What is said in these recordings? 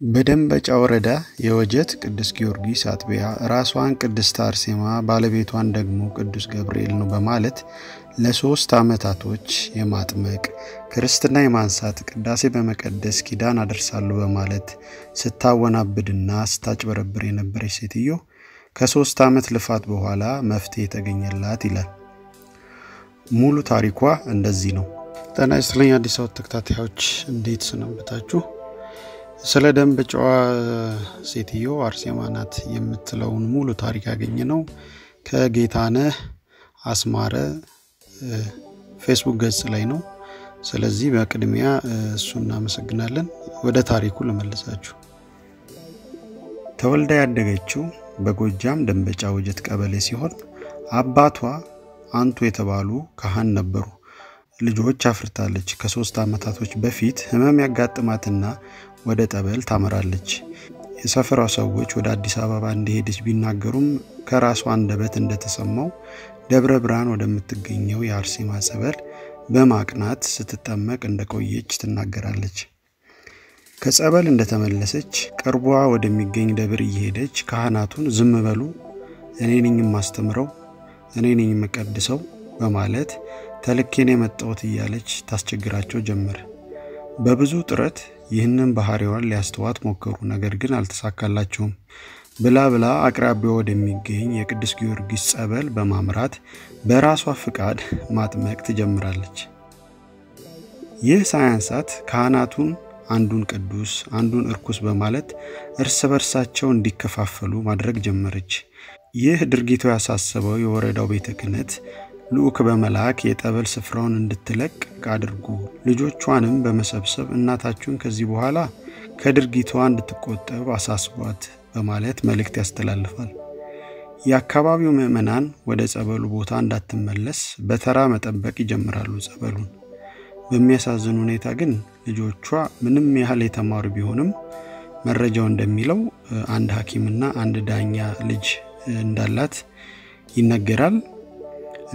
بدم بچاورده يوجد قدس جورجي አጥቢያ ራስዋን ቅድስት አርሴማ ባለቤቷን ደግሞ ቅዱስ ገብርኤል ነው በማለት ለሶስት አመታቶች የማጥመቅ ክርስትና የማንሳት ቅዳሴ በመቀደስ ኪዳን አደርሳሉ በማለት ስታወናብድና ስታጭበረብር የነበረች ሴትዮ ከሶስት አመት ልፋት በኋላ መፍትሄ ተገኘላት ይላል። ሙሉ ታሪኳ እንደዚህ ነው። ተናስለኛ አዲስ አበባ ተከታታዮች እንዴት ሰነበታችሁ? ስለደም በጫዋ ሴትዮ አርሴማናት የምትለውን ሙሉ ታሪክ ያገኘነው ከጌታነህ አስማረ ፌስቡክ ገጽ ላይ ነው። ስለዚህ በቅድሚያ እሱና መሰግናለን። ወደ ታሪኩ ለመለሳችሁ ተወልዳ ያደገችው በጎጃም ደምበጫ ወጀት ቀበሌ ሲሆን አባቷ አንቱ የተባሉ ካህን ነበሩ። ልጆች አፍርታለች። ከ3 አመታቶች በፊት ህመም ያጋጥማትና ወደ ጠበል ታመራለች። የሰፈራ ሰዎች ወደ አዲስ አበባ እንደሄደች ቢናገሩም ከራሷ አንደበት እንደተሰማው ደብረ ብርሃን ወደምትገኘው የአርሴማ ጸበል በማቅናት ስትጠመቅ እንደቆየች ትናገራለች። ከጸበል እንደተመለሰች ቅርቧ ወደሚገኝ ደብር እየሄደች ካህናቱን ዝም በሉ እኔ ነኝ ማስተምረው እኔ ነኝ መቀደሰው በማለት ተልኬን የመጣሁት ይያለች ታስቸግራቸው ጀመረ። በብዙ ጥረት ይህንን ባህሪዋን ሊያስተዋት ሞከሩ። ነገር ግን አልተሳካላቸውም። ብላብላ አቅራቢው ወደሚገኝ የቅዱስ ጊዮርጊስ ጸበል በማምራት በራሷ ፍቃድ ማጥመቅ ተጀምራለች። ይህ ሳይንሳት ካህናቱን አንዱን ቅዱስ አንዱን እርኩስ በማለት እርስ በርሳቸው እንዲከፋፈሉ ማድረግ ጀመረች። ይህ ድርጊቱ ያሳሰበው የወረዳው ቤተ ክህነት ሉክ በመላክ የጠበል ስፍራውን እንድትለቅ አድርጉ ልጆቿንም በመሰብሰብ እናታችሁን ከዚህ በኋላ ከድርጊቷ እንድትቆጠብ አሳስቧት በማለት መልእክት ያስተላልፋል። ያካባቢው ምዕመናን ወደ ጸበሉ ቦታ እንዳትመለስ በተራ መጠበቅ ይጀምራሉ ጸበሉን። በሚያሳዝን ሁኔታ ግን ልጆቿ ምንም ያህል የተማሩ ቢሆንም መረጃው እንደሚለው አንድ ሐኪምና አንድ ዳኛ ልጅ እንዳላት ይነገራል።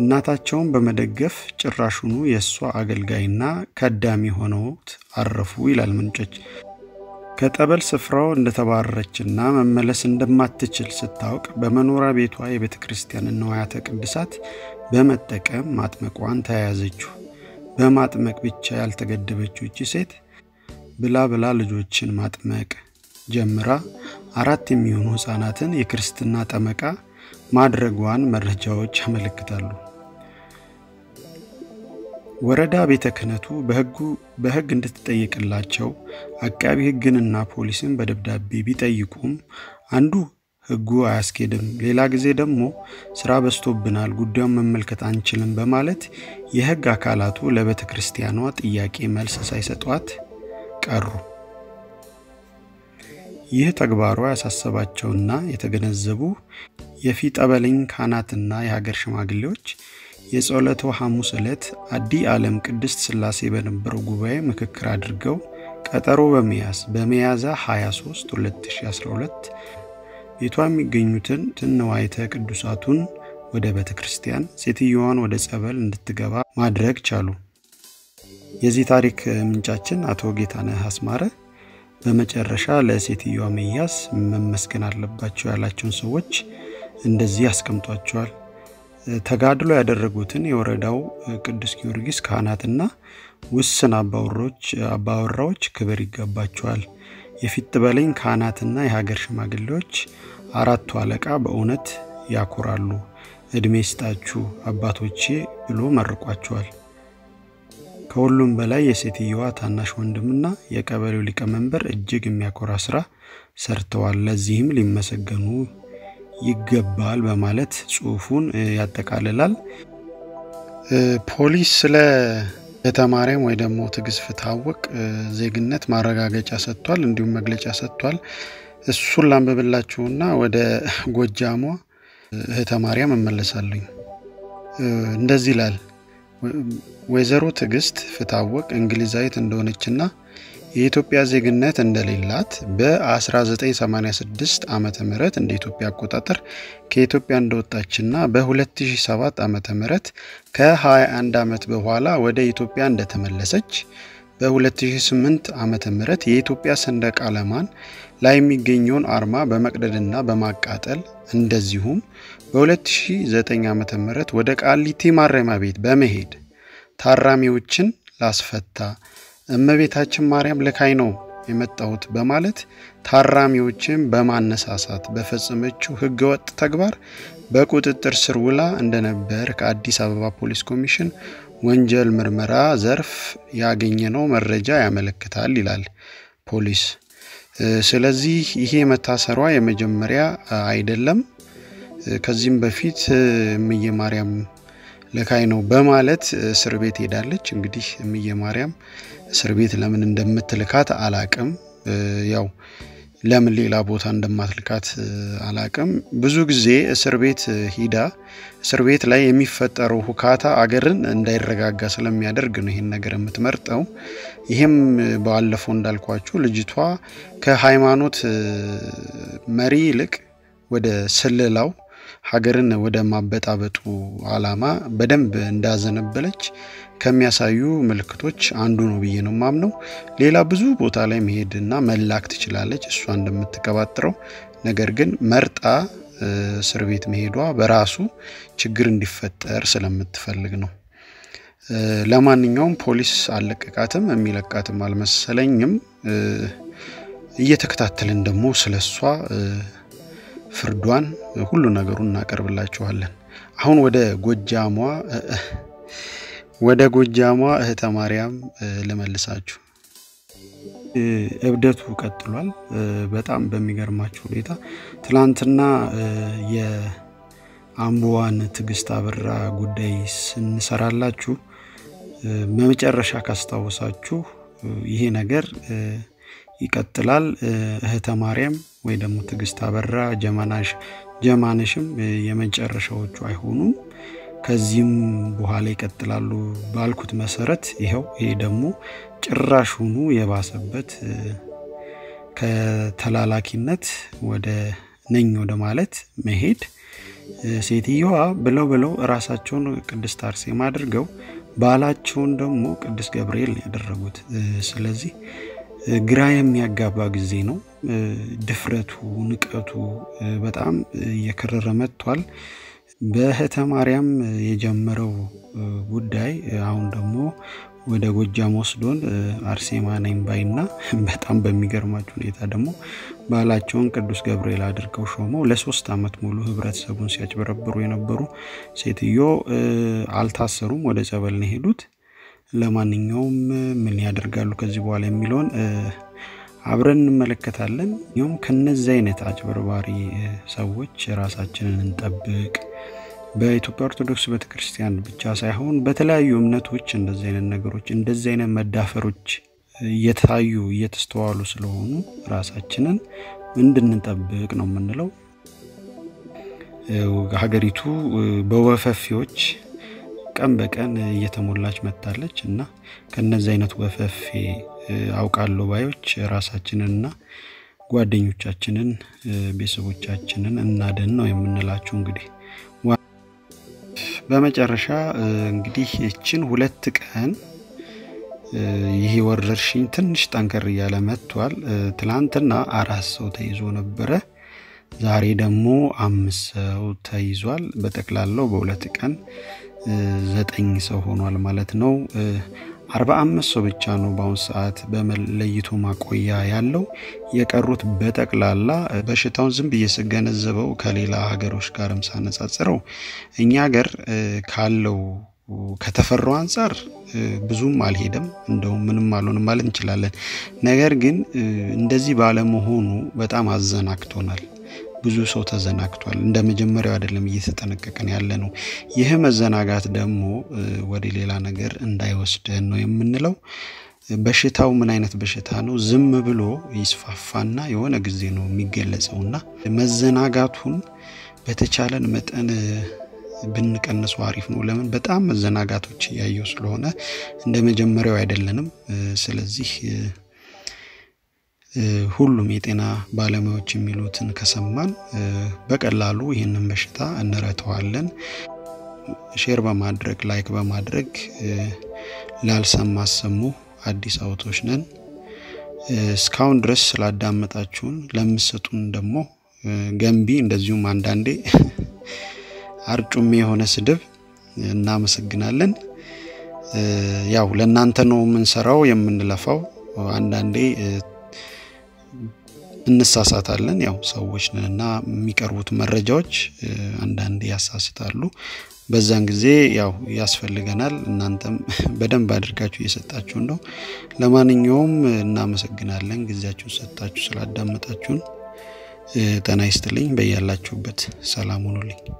እናታቸውን በመደገፍ ጭራሹኑ የሷ አገልጋይና ከዳሚ ሆነውት አረፉ ይላል ምንጮች። ከጠበል ስፍራው እንደተባረረችና መመለስ እንደማትችል ስታውቅ በመኖራ ቤቷ የቤተክርስቲያን ንዋያተ ቅድሳት በመጠቀም ማጥመቋን ተያያዘች። በማጥመቅ ብቻ ያልተገደበችው እቺ ሴት ብላብላ ልጆችን ማጥመቅ ጀምራ 4 የሚሆኑ ህፃናትን የክርስትና ጠመቃ ማድረጓን መረጃዎች ያመለክታሉ። ወረዳ ቤተ ክህነቱ በህግ እንድትጠየቅላቸው አቃቢ ህግንና ፖሊስን በደብዳቤ ቢጠይቁም አንዱ ህጉ አያስኬድም ሌላ ጊዜ ደግሞ ስራ በስቶብናል ጉዳዩን መመልከት አንችልም በማለት የህግ አካላቱ ለቤተ ክርስቲያኗ ጥያቄ መልስ ሳይሰጧት ቀሩ። ይህ ተግባሩ ያሳሰባቸውና የተገነዘቡ የፊት አበለኝ ካናትና የሀገር ሽማግሌዎች የጾለተው ሐሙስ ዕለት አዲ ዓለም ቅድስት ስላሴ በነበረው ጉባኤ ምክክር አድርገው ቀጠሮ በመያዝ 23 2012 የቷም ይገኙትን ንዋይተ ቅዱሳቱን ወደ ቤተክርስቲያን ሴትዮዋን ወደ ጸበል እንድትገባ ማድረግ ቻሉ። የዚህ ታሪክ ምንጫችን አቶ ጌታነህ አስማረ በመጨረሻ ለሴትዮዋ መያዝ መመስከን አለባቸው ያላችሁን ሰዎች እንደዚህ አስቀምጧቸዋል። ተጋድሎ ያደረጉትን የወረዳው ቅዱስ ጊዮርጊስ ካህናትና ውስን አባወራዎች ክብር ይገባቸዋል። የፊት በለኝ ካህናትና የሀገር ሽማግሌዎች አራቱ አለቃ በእውነት ያኮራሉ እድሜ ይስጣችሁ አባቶቼ ብሎ መርቋቸዋል። ከሁሉም በላይ የሴትዮዋ ታናሽ ወንድምና የቀበሌው ሊቀመንበር እጅግ የሚያኮራ ስራ ሰርተዋል ለዚህም ሊመሰገኑ ይገባል በማለት ጽሑፉን ያጠቃልላል። ፖሊስ ስለ እህተ ማሪያም ወይ ደሞ ትግስፍት አወቅ ዜግነት ማረጋገጫ ሰጥቷል እንዲሁም መግለጫ ሰጥቷል። እሱን ላንብብላችሁና ወደ ጎጃሞ እህተ ማሪያም እመለሳለሁ። እንደዚህ ይላል። ወይዘሮ ትግስት ፍታወቅ እንግሊዛዊት እንደሆነችና የኢትዮጵያ ዜግነት እንደሌላት በ1986 ዓመተ ምህረት እንደ ኢትዮጵያ አቆጣጠር ከኢትዮጵያ እንደወጣችና በ2007 ዓመተ ምህረት ከ21 ዓመት በኋላ ወደ ኢትዮጵያ እንደተመለሰች በ2008 ዓመተ ምህረት የኢትዮጵያ ሰንደቅ ዓላማን ላይ የሚገኘውን አርማ በመቅደድና በማቃጠል እንደዚሁም በ2009 ዓመተ ምህረት ወደ ቃሊቲ ማረሚያ ቤት በመሄድ ታራሚዎችን ላስፈታ እመቤታችን ማርያም ለካይ ነው የመጣሁት በማለት ታራሚዎችን በማነሳሳት በፈጸመችው ህገወጥ ተግባር በቁጥጥር ስር ውላ እንደነበር ከአዲስ አበባ ፖሊስ ኮሚሽን ወንጀል ምርመራ ዘርፍ ያገኘነው መረጃ ያመለክታል ይላል ፖሊስ። ስለዚህ ይሄ መታሰሯ የመጀመሪያ አይደለም። ከዚህም በፊት እምዬ ማርያም ለካይ ነው በማለት እስር ቤት ሄዳለች። እንግዲህ እምዬ ማርያም እስር ቤት ለምን እንደምትልካት አላቀም። ያው ለምን ሌላ ቦታ እንደማትልካት አላቀም። ብዙ ጊዜ እስር ቤት ሂዳ እስር ቤት ላይ የሚፈጠረው ሁካታ አገርን እንዳይረጋጋ ስለሚያደርግ ነው ይሄን ነገር የምትመርጠው። ይሄም ባለፈው እንዳልኳችሁ ልጅቷ ከሃይማኖት መሪ ይልቅ ወደ ስለላው ሀገርን ወደ ማበጣበጡ አላማ በደንብ እንዳዘነበለች ከሚያሳዩ ምልክቶች አንዱ ነው ብዬ ነው ማምነው። ሌላ ብዙ ቦታ ላይ መሄድና መላክ ትችላለች እሷ እንደምትከባጥረው። ነገር ግን መርጣ እስር ቤት መሄዷ በራሱ ችግር እንዲፈጠር ስለምትፈልግ ነው። ለማንኛውም ፖሊስ አለቀቃትም የሚለቃትም አልመሰለኝም። እየተከታተልን ደግሞ ስለሷ ፍርዷን ሁሉ ነገሩን እናቀርብላችኋለን። አሁን ወደ ጎጃሟ እህተ ማርያም ለመልሳችሁ። እብደቱ ቀጥሏል በጣም በሚገርማችሁ ሁኔታ። ትላንትና የአምቦዋን ትግስት አብራ ጉዳይ ስንሰራላችሁ መመጨረሻ ካስተዋሳችሁ ይሄ ነገር ይቀጥላል። እህተ ማርያም ወይ ደሞ ትግስት አብራ ጀማነሽም የመጨረሻዎቹ አይሆኑም ከዚህም በኋላ ይቀጥላሉ ባልኩት መሰረት ይሄው ይሄ ደሞ ጭራሹኑ የባሰበት ከተላላኪነት ወደ ነኝ ወደ ማለት መሄድ። ሴትዮዋ ብለው ራሳቸውን ቅድስት አርሴማ አድርገው ባላቸውን ደሞ ቅዱስ ገብርኤል ያደረጉት። ስለዚህ ግራየም ያጋባ ጊዜ ነው። ድፍረቱ ንቀቱ በጣም የከረረ መጥቷል። በእህተ ማርያም የጀመረው ጉዳይ አሁን ደግሞ ወደ ጎጃም ወስዶን አርሴማ ነኝ ባይና በጣም በሚገርማችሁ ሁኔታ ደግሞ ባላቸውን ቅዱስ ገብርኤል አድርገው ሾመው ለ3 አመት ሙሉ ህብረተሰቡን ሲያጭበረብሩ የነበሩ ሴትዮ አልታሰሩም ወደ ጸበል ነው ሄዱት። ለማንኛውም ምን ያደርጋሉ ከዚህ በኋላ የሚሉን አብረን እንመለከታለን። ይሁን ከነዛ አይነት አጭበርባሪ ሰዎች ራሳችንን እንጠብቅ። በኢትዮጵያ ኦርቶዶክስ ቤተክርስቲያን ብቻ ሳይሆን በተለያዩ እምነቶች እንደዚህ አይነት ነገሮች እንደዚህ አይነት መዳፈሮች እየታዩ እየተስተዋሉ ስለሆኑ ራሳችንን እንድንጠብቅ ነው የምንለው። ሀገሪቱ በወፈፊዎች ቀን በቀን እየተሞላች መጣለች እና ከነዚህ አይነት ወፈፍ አውቃለሁ ባዮች ራሳችንንና ጓደኞቻችንን ቤተሰቦቻችንን እናደን ነው የምንላችሁ። እንግዲህ በመጨረሻ እንግዲህ እቺን 2 ቀን ይሄ ወረርሽኝ ትንሽ ጠንከር ያለ መጥቷል። ትላንትና 4 ሰው ተይዞ ነበር። ዛሬ ደግሞ 5 ሰው ተይዟል። በጠቅላላው በ2 ቀን 9 ሰው ሆኗል ማለት ነው። 45 ሰው ብቻ ነው ባውን ሰዓት በመለይቶ ማቆያ ያለው። የቀሩት በጠቅላላ በሽታውን ዝም በየሰገነዘበው ከሌላ ሀገሮች ጋርም ሳነጻጽረው እኛ ሀገር ካለው ከተፈራው አንፃር ብዙም አልሄደም እንደው ምንም አልሆነም ማለት እንችላለን። ነገር ግን እንደዚህ ባለመሆኑ በጣም አዘናክቶናል። ብዙ ሰው ተዘናክቷል እንደመጀመሪያው አይደለም እየተጠነቀቀን ያለ ነው። ይሄ መዘናጋት ደግሞ ወደ ሌላ ነገር እንዳይወስደን ነው የምንለው። በሽታው ምን አይነት በሽታ ነው ዝም ብሎ ይስፋፋና የሆነ ጊዜ ነው የሚገለጸውና መዘናጋቱን በተቻለን መጠን ብንቀንስ አሪፍ ነው። ለምን በጣም መዘናጋቶች ያየው ስለሆነ እንደመጀመሪያው አይደለንም። ስለዚህ ሁሉም የጤና ባለሙያዎች የሚሉትን ከሰማን በቀላሉ ይሄንን በሽታ እንረተዋለን። ሼር በማድረግ ላይክ በማድረግ ላልሰማሰሙ አዲስ አውቶች ነን ስካውን ድረስ ላዳመጣችሁን ለምትሰጡን ደሞ ገንቢ እንደዚሁ ማንዳንዴ አርጩም የሆነ ስድብ እናመሰግናለን ያው ለእናንተ ነው ምንሰራው የምንለፋው አንዳንዴ እንሳሳታለን ያው ሰዎች ነንና የሚቀርቡት መረጃዎች አንዳንዴ ያሳስታሉ በዛን ጊዜ ያው ያስፈልገናል እናንተም በደንብ አድርጋችሁ እየሰጣችሁ ነው ለማንኛውም እናመሰግናለን ግዚያችሁ ሰጣችሁ ስላዳመጣችሁን ተናይስትልኝ በእያላችሁበት ሰላም ሁኑልኝ